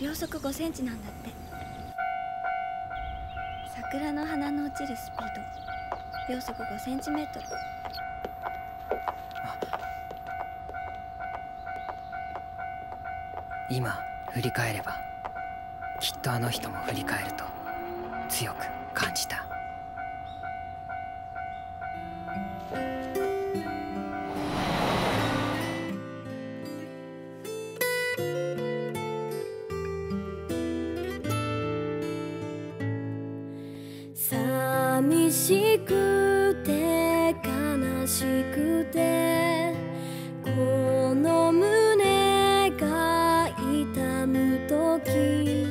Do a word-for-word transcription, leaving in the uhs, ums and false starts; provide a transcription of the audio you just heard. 秒速ごセンチなんだって。桜の花の落ちるスピード、秒速ごセンチメートル。今振り返れば、きっとあの人も振り返ると強く感じた。寂しくて悲しくて、この胸が痛むとき、